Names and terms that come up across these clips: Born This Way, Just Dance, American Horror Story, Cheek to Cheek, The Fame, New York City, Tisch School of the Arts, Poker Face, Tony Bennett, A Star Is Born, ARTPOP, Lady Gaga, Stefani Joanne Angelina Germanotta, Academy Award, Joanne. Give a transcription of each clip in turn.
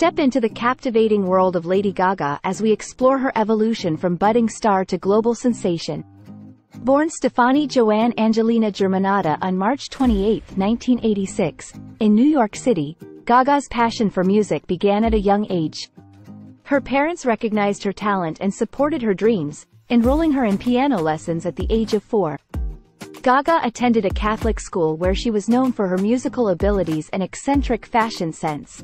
Step into the captivating world of Lady Gaga as we explore her evolution from budding star to global sensation. Born Stefani Joanne Angelina Germanotta on March 28, 1986, in New York City, Gaga's passion for music began at a young age. Her parents recognized her talent and supported her dreams, enrolling her in piano lessons at the age of 4. Gaga attended a Catholic school where she was known for her musical abilities and eccentric fashion sense.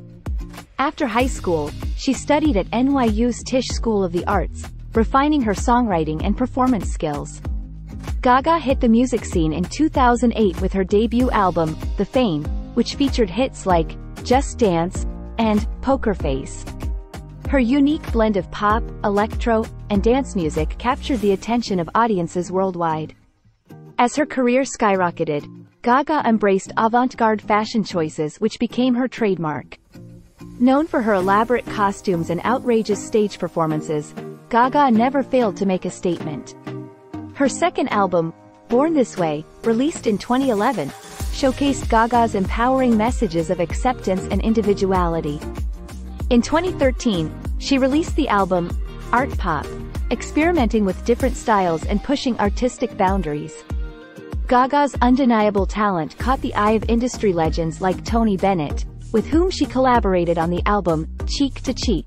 After high school, she studied at NYU's Tisch School of the Arts, refining her songwriting and performance skills. Gaga hit the music scene in 2008 with her debut album, The Fame, which featured hits like Just Dance and Poker Face. Her unique blend of pop, electro, and dance music captured the attention of audiences worldwide. As her career skyrocketed, Gaga embraced avant-garde fashion choices which became her trademark. Known for her elaborate costumes and outrageous stage performances, Gaga never failed to make a statement. Her second album, Born This Way, released in 2011, showcased Gaga's empowering messages of acceptance and individuality. In 2013, she released the album, ARTPOP, experimenting with different styles and pushing artistic boundaries. Gaga's undeniable talent caught the eye of industry legends like Tony Bennett, with whom she collaborated on the album, Cheek to Cheek.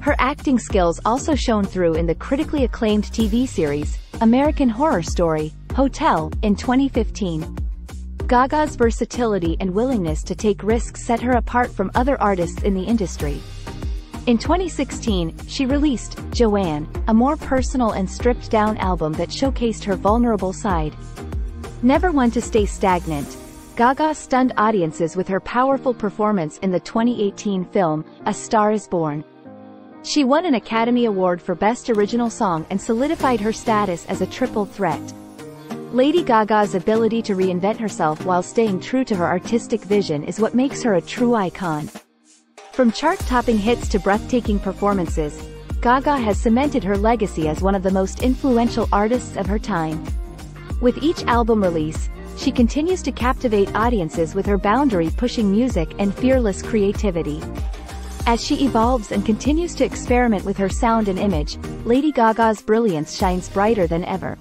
Her acting skills also shone through in the critically acclaimed TV series, American Horror Story, Hotel, in 2015. Gaga's versatility and willingness to take risks set her apart from other artists in the industry. In 2016, she released, Joanne, a more personal and stripped-down album that showcased her vulnerable side. Never one to stay stagnant, Gaga stunned audiences with her powerful performance in the 2018 film, A Star Is Born. She won an Academy Award for Best Original Song and solidified her status as a triple threat. Lady Gaga's ability to reinvent herself while staying true to her artistic vision is what makes her a true icon. From chart-topping hits to breathtaking performances, Gaga has cemented her legacy as one of the most influential artists of her time. With each album release, she continues to captivate audiences with her boundary-pushing music and fearless creativity. As she evolves and continues to experiment with her sound and image, Lady Gaga's brilliance shines brighter than ever.